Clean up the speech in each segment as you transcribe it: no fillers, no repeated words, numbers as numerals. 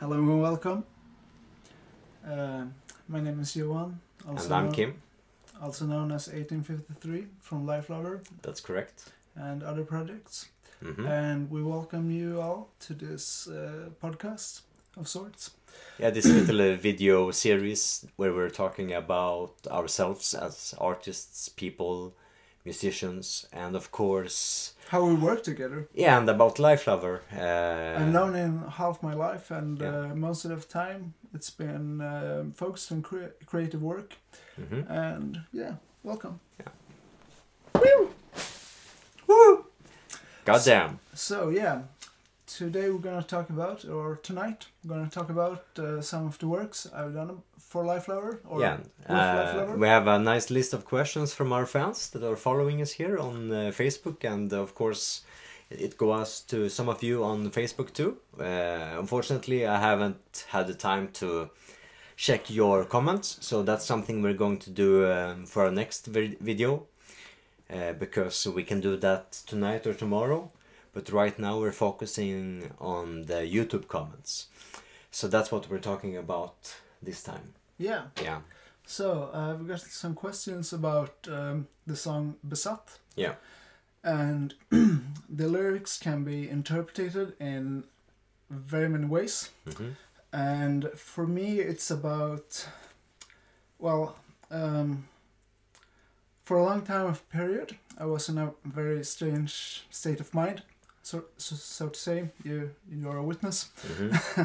Hello and welcome. My name is Johan. And I'm Kim. Also known as 1853 from Lifelover. That's correct. And other projects. Mm-hmm. And we welcome you all to this podcast of sorts. Yeah, this little video series where we're talking about ourselves as artists, people, musicians, and of course how we work together. Yeah, and about Lifelover. I've known him half my life, and most of the time it's been focused on creative work. Mm-hmm. And yeah, welcome. Yeah. Woo! Woo! Goddamn. So yeah, today we're gonna talk about, or tonight we're gonna talk about some of the works I've done for Lifelover. Or yeah, Lifelover. We have a nice list of questions from our fans that are following us here on Facebook, and of course it goes to some of you on Facebook too. Unfortunately, I haven't had the time to check your comments, so that's something we're going to do for our next video, because we can do that tonight or tomorrow. But right now we're focusing on the YouTube comments. So that's what we're talking about this time. Yeah. Yeah. So we've got some questions about the song Besatt. Yeah. And the lyrics can be interpreted in very many ways. Mm-hmm. And for me it's about, well, for a long time of period I was in a very strange state of mind. So to say, you're a witness. Mm-hmm.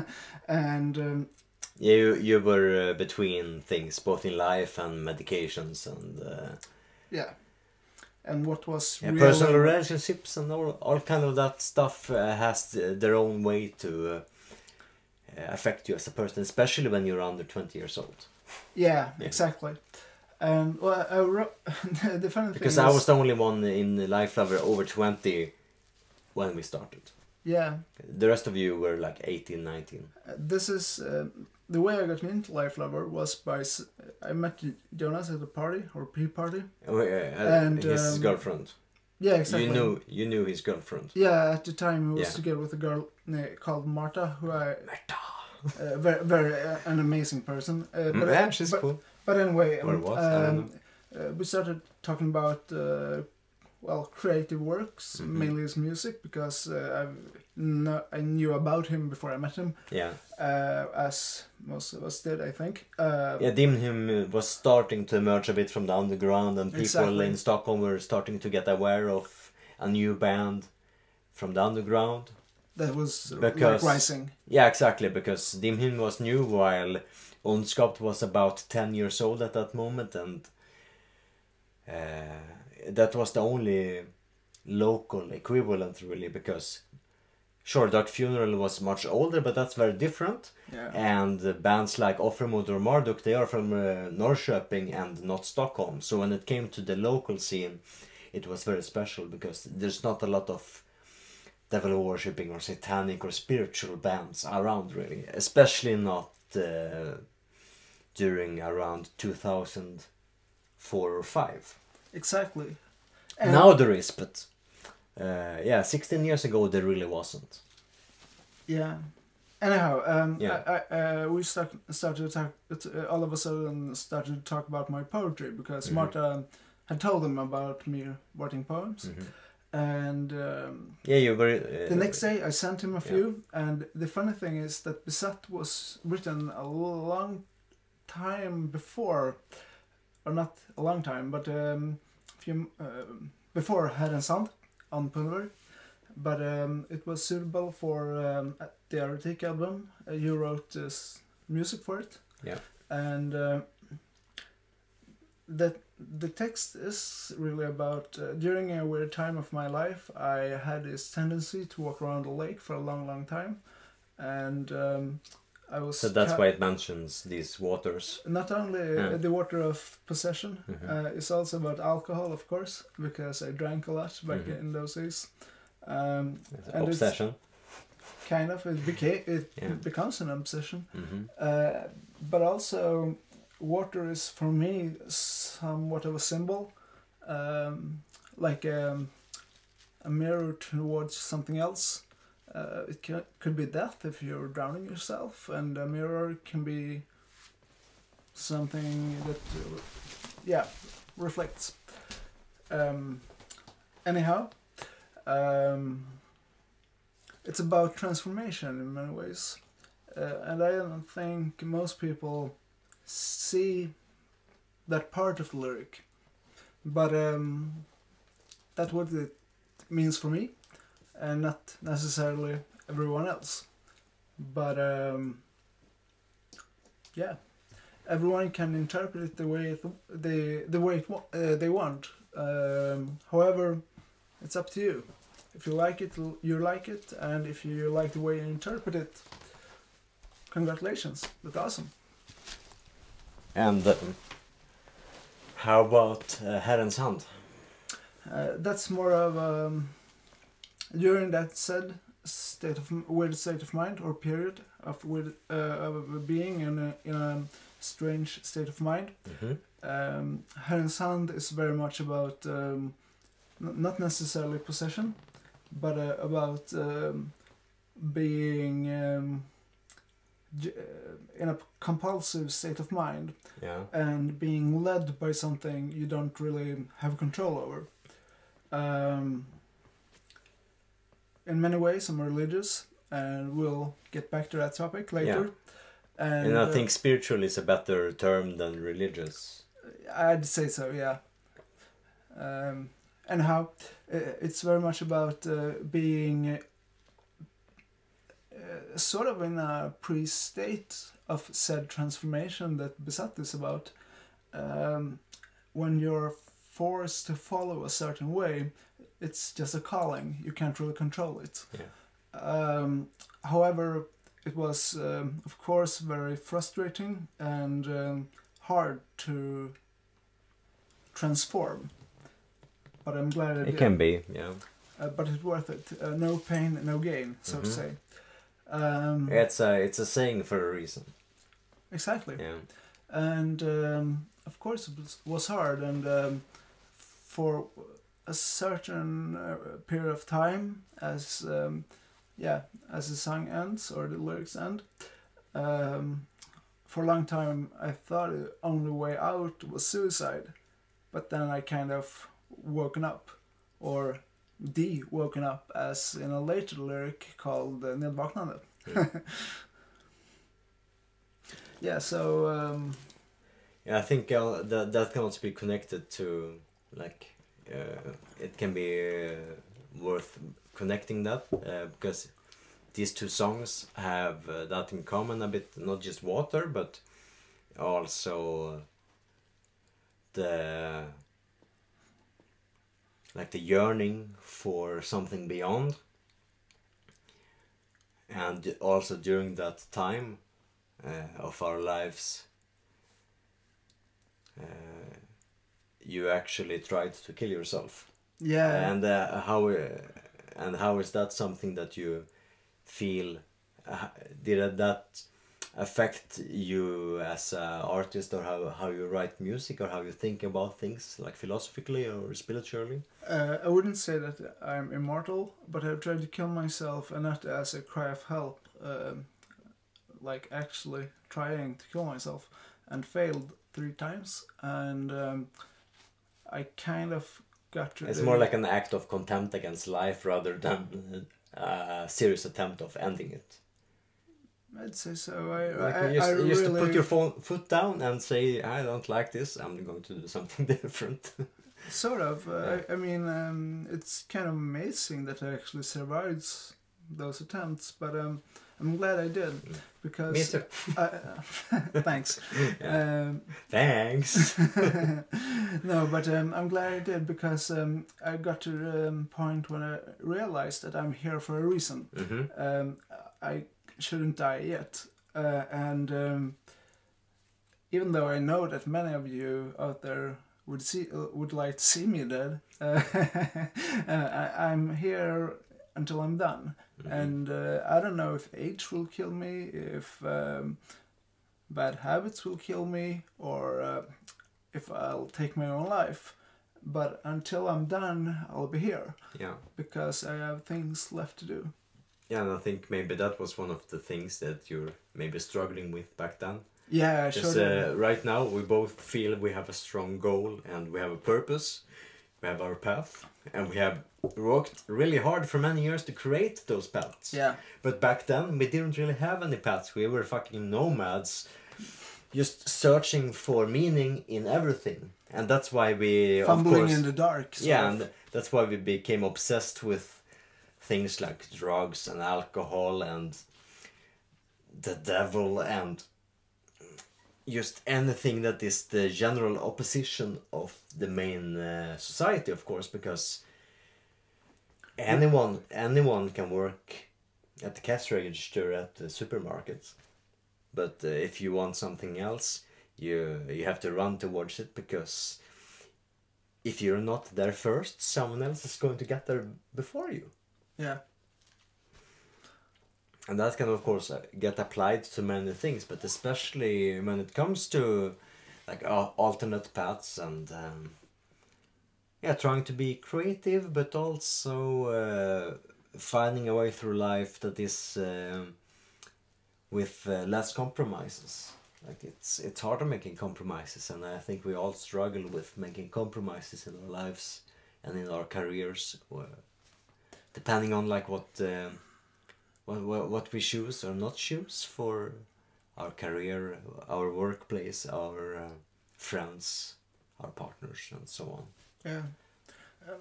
And yeah, you were between things, both in life and medications, and yeah, and what was personal relationships and all kind of that stuff has their own way to affect you as a person, especially when you're under 20 years old. Yeah, yeah. Exactly. And well, I wrote the funny thing because I was the only one in Lifelover over 20. When we started. Yeah. The rest of you were like 18, 19. This is... the way I got into Lifelover was by... I met Jonas at a party, or pre-party. Oh, yeah, and his girlfriend. Yeah, exactly. You knew his girlfriend. Yeah, at the time he was together with a girl called Marta, who I... Marta! very an amazing person. But yeah, she's cool. But anyway... Or was, I don't know. We started talking about... well, creative works, mm-hmm. mainly his music, because I knew about him before I met him. Yeah. As most of us did, I think. Yeah, Dimhym was starting to emerge a bit from the underground, and people in Stockholm were starting to get aware of a new band from the underground. That was like rising. Yeah, exactly, because Dimhym was new, while Unskapt was about 10 years old at that moment, and... that was the only local equivalent, really, because sure, Dark Funeral was much older, but that's very different. Yeah. And bands like Ofremod or Marduk, they are from Norrköping and not Stockholm. So when it came to the local scene, it was very special because there's not a lot of devil worshipping or satanic or spiritual bands around, really, especially not during around 2004 or 2005. Exactly. And now there is, but yeah, 16 years ago there really wasn't. Yeah. Anyhow, yeah. We started to talk, all of a sudden started to talk about my poetry, because mm-hmm. Marta had told them about me writing poems. Mm-hmm. And yeah, you were, the next day I sent him a few, and the funny thing is that Besatt was written a long time before, or not a long time, but before Herrensand on Pulver, but it was suitable for the Aratik album. You wrote this music for it, yeah, and that the text is really about during a weird time of my life, I had this tendency to walk around the lake for a long time, and so that's why it mentions these waters. Not only the water of possession, mm-hmm. It's also about alcohol, of course, because I drank a lot back mm-hmm. in those days. And obsession. Kind of, it becomes an obsession. Mm-hmm. But also, water is for me somewhat of a symbol, like a mirror towards something else. It could be death if you're drowning yourself, and a mirror can be something that, yeah, reflects. Anyhow, it's about transformation in many ways, and I don't think most people see that part of the lyric, but that's what it means for me, and not necessarily everyone else. But yeah, everyone can interpret it the way they want. However, it's up to you. If you like it, you like it, and if you like the way you interpret it, congratulations, that's awesome. And how about Herrensand? That's more of during that said state of weird state of mind or period of weird of being in a strange state of mind. Hörensand is very much about not necessarily possession, but about being in a compulsive state of mind, yeah, and being led by something you don't really have control over. In many ways, I'm religious, and we'll get back to that topic later. Yeah. And I think spiritual is a better term than religious. I'd say so, yeah. Anyhow, it's very much about being sort of in a pre-state of said transformation that Besatt is about. When you're forced to follow a certain way, it's just a calling, you can't really control it. Yeah. However, it was of course very frustrating and hard to transform, but I'm glad it can be, yeah. But it's worth it. No pain, no gain, so to say. It's a saying for a reason. Exactly. Yeah. And of course it was hard, and for a certain period of time, as yeah, as the song ends or the lyrics end, for a long time I thought the only way out was suicide, but then I kind of woken up, or woken up, as in a later lyric called Nilbognande. Yeah, so yeah, I think that can also be connected to, like, it can be worth connecting that, because these two songs have that in common a bit, not just water, but also the, like, the yearning for something beyond. And also during that time of our lives, you actually tried to kill yourself. Yeah. And how is that something that you feel, did that affect you as an artist, or how you write music, or how you think about things, like philosophically or spiritually? I wouldn't say that I'm immortal, but I've tried to kill myself, and not as a cry of help, like actually trying to kill myself, and failed 3 times, and I kind of got to... It's more like an act of contempt against life rather than a serious attempt of ending it. I'd say so. I used to put your foot down and say, I don't like this, I'm going to do something different. Sort of. Yeah. I mean, it's kind of amazing that I actually survived those attempts, but I'm glad I did, because... Me too. Thanks. Yeah. Thanks. No, but I'm glad I did, because I got to the point when I realized that I'm here for a reason. I shouldn't die yet, and even though I know that many of you out there would like to see me dead, I'm here until I'm done. And I don't know if age will kill me, if bad habits will kill me, or if I'll take my own life, but until I'm done, I'll be here. Yeah, because I have things left to do. Yeah, and I think maybe that was one of the things that you're maybe struggling with back then. Yeah, sure. Right now we both feel we have a strong goal and we have a purpose, we have our path, and we have worked really hard for many years to create those paths. Yeah. But back then we didn't really have any paths. We were fucking nomads, just searching for meaning in everything, and that's why we fumbling in the dark. Yeah, and that's why we became obsessed with things like drugs and alcohol and the devil and just anything that is the general opposition of the main society, of course, because anyone can work at the cash register at the supermarket, but if you want something else, you have to run towards it, because if you're not there first, someone else is going to get there before you. Yeah. And that can, of course, get applied to many things, but especially when it comes to like alternate paths and yeah, trying to be creative, but also finding a way through life that is with less compromises. Like it's harder making compromises, and I think we all struggle with making compromises in our lives and in our careers, depending on like what we choose or not choose for our career, our workplace, our friends, our partners, and so on. Yeah,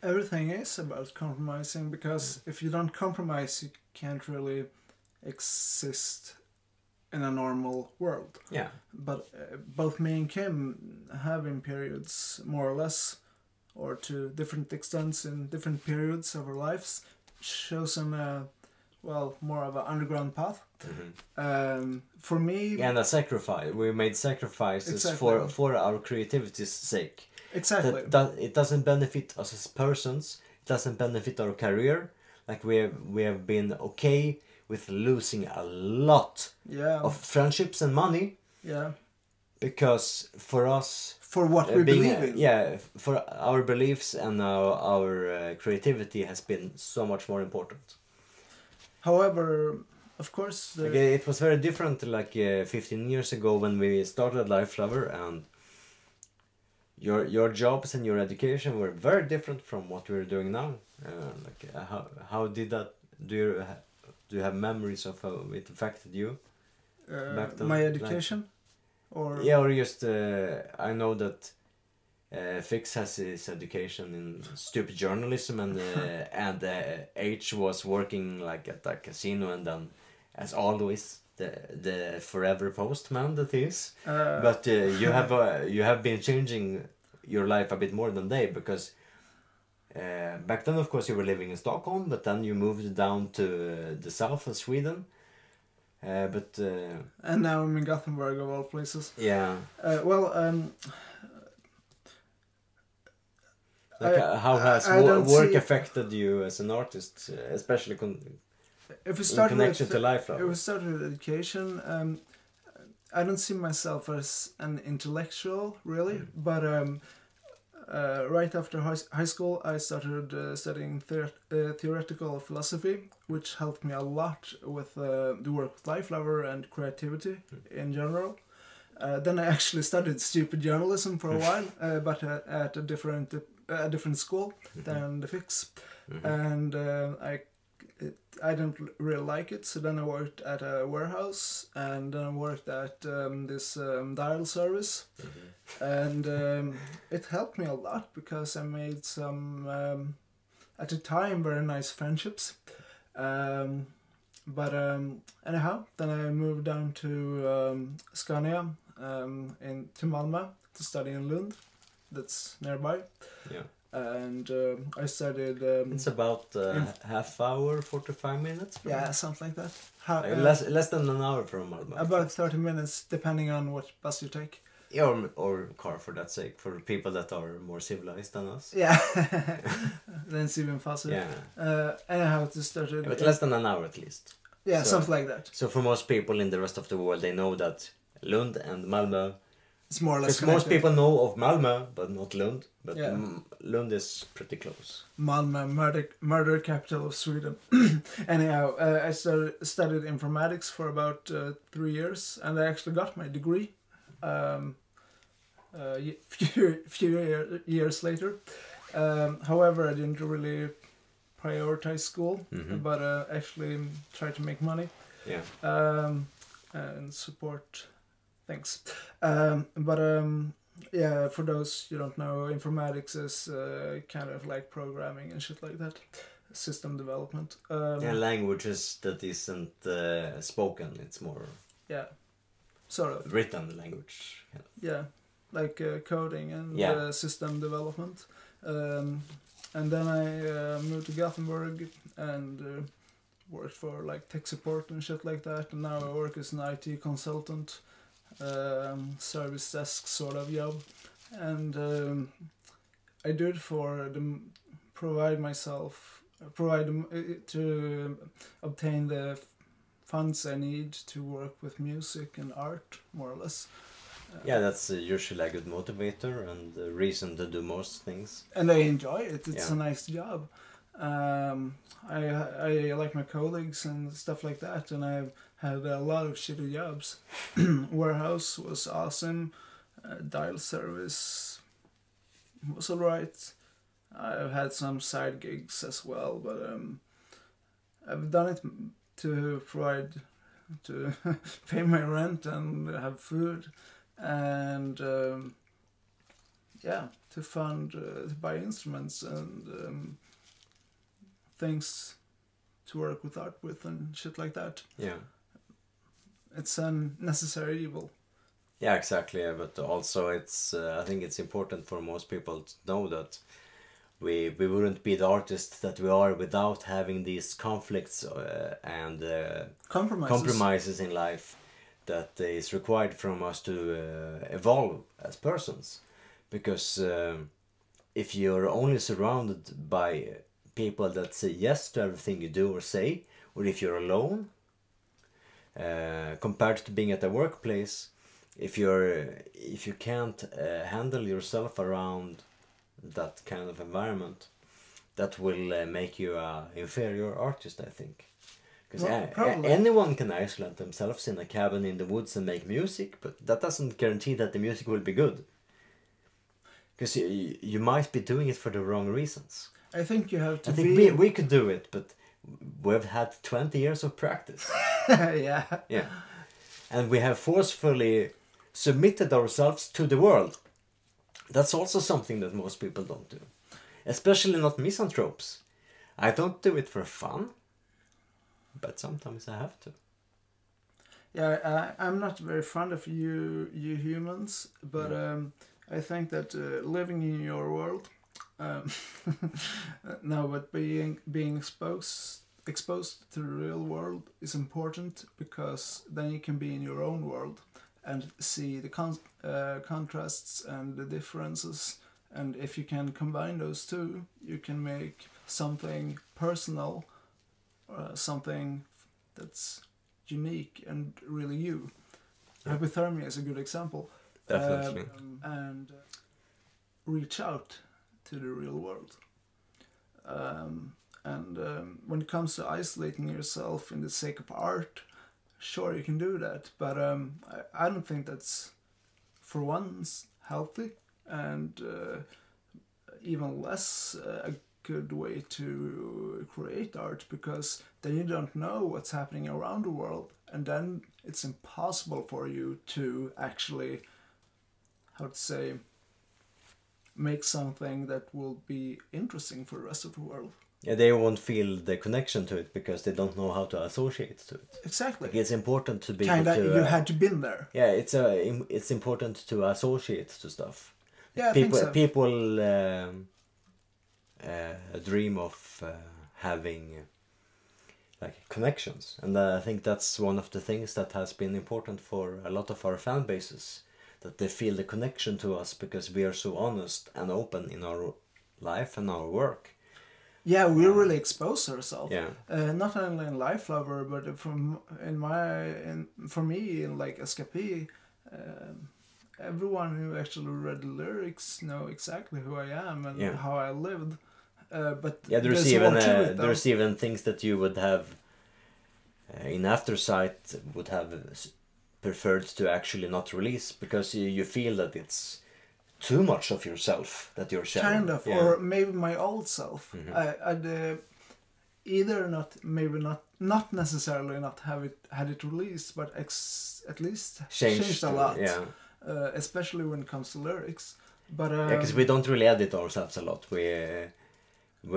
everything is about compromising, because if you don't compromise, you can't really exist in a normal world. Yeah. But both me and Kim have in periods, more or less, or to different extents in different periods of our lives, chosen a well, more of an underground path. Mm-hmm. For me... Yeah, and a sacrifice. We made sacrifices, exactly, for our creativity's sake. Exactly. That it doesn't benefit us as persons. It doesn't benefit our career. Like we have been okay with losing a lot, yeah, of friendships and money. Yeah. Because for us... For what we believe in. Yeah, for our beliefs and our creativity has been so much more important. However, of course... Okay, it was very different like 15 years ago when we started Lifelover, and your jobs and your education were very different from what we're doing now. Like how did that... Do you have memories of how it affected you? Back then, my education? Like, or yeah, or just... I know that Fix has his education in stupid journalism, and H was working like at a casino, and then as always the forever postman that is. But you have been changing your life a bit more than they, because back then, of course, you were living in Stockholm, but then you moved down to the south of Sweden. And now I'm in Gothenburg, of all places. Yeah. Like how has work affected you as an artist, especially in connection to Lifelover? If we start with education, I don't see myself as an intellectual, really, but right after high school I started studying theoretical philosophy, which helped me a lot with the work with Lifelover and creativity in general. Then I actually studied stupid journalism for a while, but at a different school than the Fix, and I didn't really like it. So then I worked at a warehouse, and then I worked at this dial service, and it helped me a lot, because I made some at the time very nice friendships. Anyhow, then I moved down to Scania to Malmö to study in Lund. That's nearby. Yeah. And I studied... it's about half hour, 45 minutes? Probably. Yeah, something like that. Less than an hour from Malmö. About 30 minutes, depending on what bus you take. Yeah, or car, for that sake, for people that are more civilized than us. Yeah, then it's even faster. Yeah. Anyhow, it started... Yeah, but less than an hour at least. Yeah, so, something like that. So for most people in the rest of the world, they know that Lund and Malmö It's more or less connected. Most people know of Malmö, but not Lund. But yeah. Lund is pretty close. Malmö, murder capital of Sweden. Anyhow, I studied informatics for about 3 years, and I actually got my degree a few years later. However, I didn't really prioritize school, but actually tried to make money. Yeah. And support. Thanks. Yeah, for those you don't know, informatics is kind of like programming and shit like that, system development. Yeah, languages that isn't spoken, it's more... Yeah, sort of. Written language. Yeah, yeah, like coding and system development. And then I moved to Gothenburg and worked for like tech support and shit like that, and now I work as an IT consultant. Service desk sort of job, and I do it for them, to obtain the funds I need to work with music and art, more or less. Yeah, that's usually a good motivator and a reason to do most things. And I enjoy it. It's a nice job. I like my colleagues and stuff like that, and I've had a lot of shitty jobs. Warehouse was awesome. Dial service was alright. I've had some side gigs as well, but I've done it to provide, to pay my rent and have food, and yeah, to fund, to buy instruments and things to work with art with and shit like that. Yeah. It's an necessary evil. Yeah, exactly. But also it's, I think it's important for most people to know that we wouldn't be the artists that we are without having these conflicts and compromises in life that is required from us to evolve as persons. Because if you're only surrounded by people that say yes to everything you do or say, or if you're alone, compared to being at a workplace, if you can't handle yourself around that kind of environment, that will make you an inferior artist, I think. Because anyone can isolate themselves in a cabin in the woods and make music, but that doesn't guarantee that the music will be good. Because you might be doing it for the wrong reasons. I think you have to be... I think we could do it, but we've had 20 years of practice. Yeah. Yeah. And we have forcefully submitted ourselves to the world. That's also something that most people don't do. Especially not misanthropes. I don't do it for fun, but sometimes I have to. Yeah, I'm not very fond of you humans, but I think that living in your world... no, but being exposed to the real world is important, because then you can be in your own world and see the contrasts and the differences, and if you can combine those two, you can make something personal, something that's unique and really you. Yeah. Hypothermia is a good example. Definitely. And reach out to the real world. When it comes to isolating yourself in the sake of art, sure, you can do that, but I don't think that's for once healthy, and even less a good way to create art, because then you don't know what's happening around the world, and then it's impossible for you to actually, how to say, make something that will be interesting for the rest of the world. Yeah, they won't feel the connection to it because they don't know how to associate to it. Exactly. Like, it's important to be able to... you had to been there. Yeah, it's important to associate to stuff. Yeah, people, I think so. People dream of having like connections, and I think that's one of the things that has been important for a lot of our fan bases. That they feel the connection to us because we are so honest and open in our life and our work. Yeah, we really expose ourselves. Yeah. Not only in Lifelover, but for me in like SKP, everyone who actually read the lyrics know exactly who I am and how I lived. But yeah, there's even things that you would have in aftersight would have preferred to actually not release, because you feel that it's too much of yourself that you're sharing. Kind of, or maybe my old self. Mm-hmm. I'd either not necessarily not have it had it released, but at least changed a lot. Yeah. Especially when it comes to lyrics. But because we don't really edit ourselves a lot. We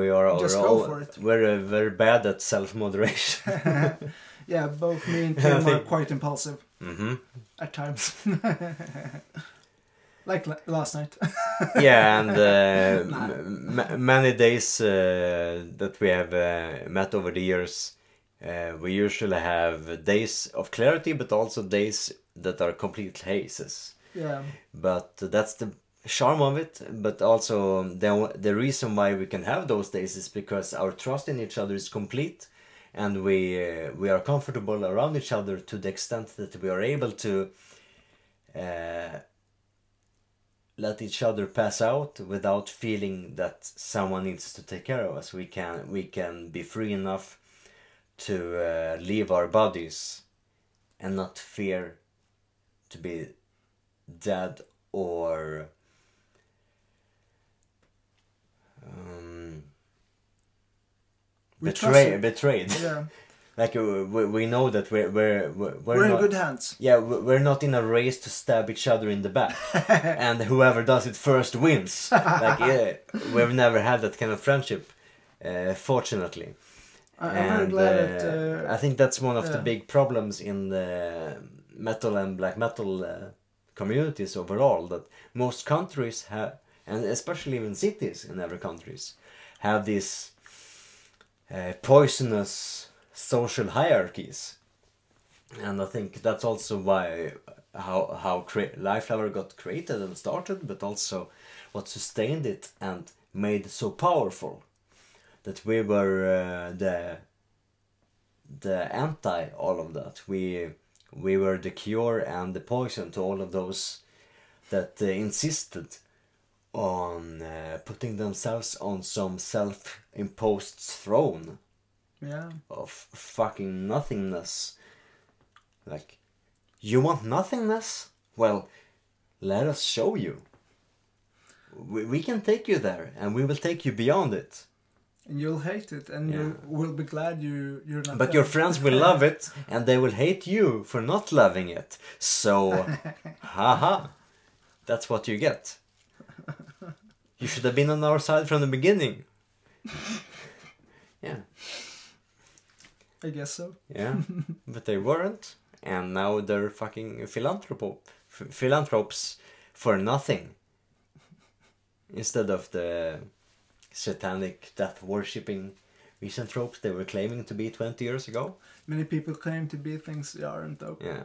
are just go for it. We're very bad at self-moderation. Yeah, both me and Tim are quite impulsive at times. Like last night. Yeah, and many days that we have met over the years, we usually have days of clarity, but also days that are complete hazes. Yeah. But that's the charm of it. But also the reason why we can have those days is because our trust in each other is complete, and we are comfortable around each other to the extent that we are able to let each other pass out without feeling that someone needs to take care of us. We can be free enough to leave our bodies and not fear to be dead or betrayed. Yeah. Like we know that we're not, in good hands. Yeah, we're not in a race to stab each other in the back, and whoever does it first wins. Like we've never had that kind of friendship, fortunately. I'm very glad that, I think that's one of the big problems in the metal and black metal communities overall. That most countries have, and especially even cities in every countries, have these poisonous social hierarchies, and I think that's also why how Lifelover got created and started, but also what sustained it and made it so powerful, that we were the anti all of that. We were the cure and the poison to all of those that insisted on putting themselves on some self-imposed throne. Yeah. Of fucking nothingness. Like, you want nothingness? Well, let us show you. We can take you there, and we will take you beyond it. And you'll hate it, and you will be glad you're not. But your friends will love it, and they will hate you for not loving it. So, haha, that's what you get. You should have been on our side from the beginning. Yeah. I guess so. Yeah, but they weren't, and now they're fucking philanthropes for nothing. Instead of the satanic death-worshipping misanthropes they were claiming to be 20 years ago. Many people claim to be things they aren't, though. Yeah,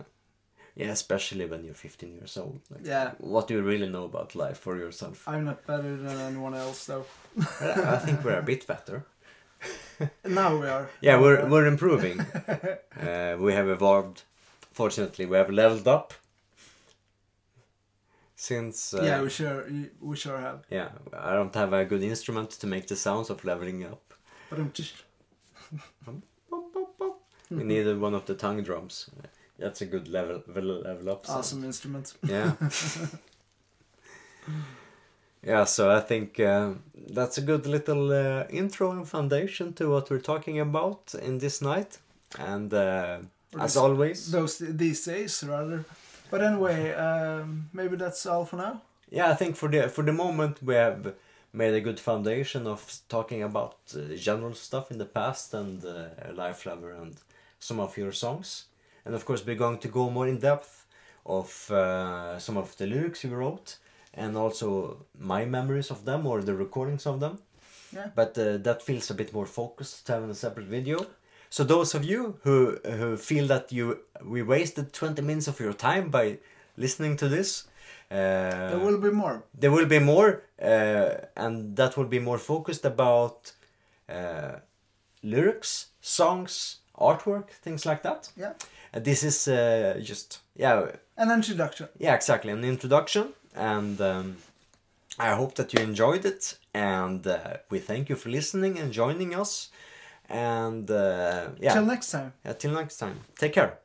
yeah, especially when you're 15 years old. Like, yeah. What do you really know about life for yourself? I'm not better than anyone else, though. I think we're a bit better. Now we are. Yeah, we're improving. We have evolved. Fortunately, we have leveled up. Since yeah, we sure have. Yeah, I don't have a good instrument to make the sounds of leveling up. But I'm just. We needed one of the tongue drums. That's a good level up sound. Awesome instrument. Yeah. Yeah, so I think that's a good little intro and foundation to what we're talking about in this night, and as always, these days rather. But anyway, maybe that's all for now. Yeah, I think for the moment we have made a good foundation of talking about general stuff in the past and Lifelover and some of your songs, and of course we're going to go more in depth of some of the lyrics you wrote. And also my memories of them, or the recordings of them. Yeah. But that feels a bit more focused to have in a separate video. So those of you who feel that we wasted 20 minutes of your time by listening to this. There will be more. There will be more. And that will be more focused about lyrics, songs, artwork, things like that. Yeah. This is just, yeah, an introduction. Yeah, exactly, an introduction. And I hope that you enjoyed it. And we thank you for listening and joining us. And yeah. Till next time. Yeah, till next time. Take care.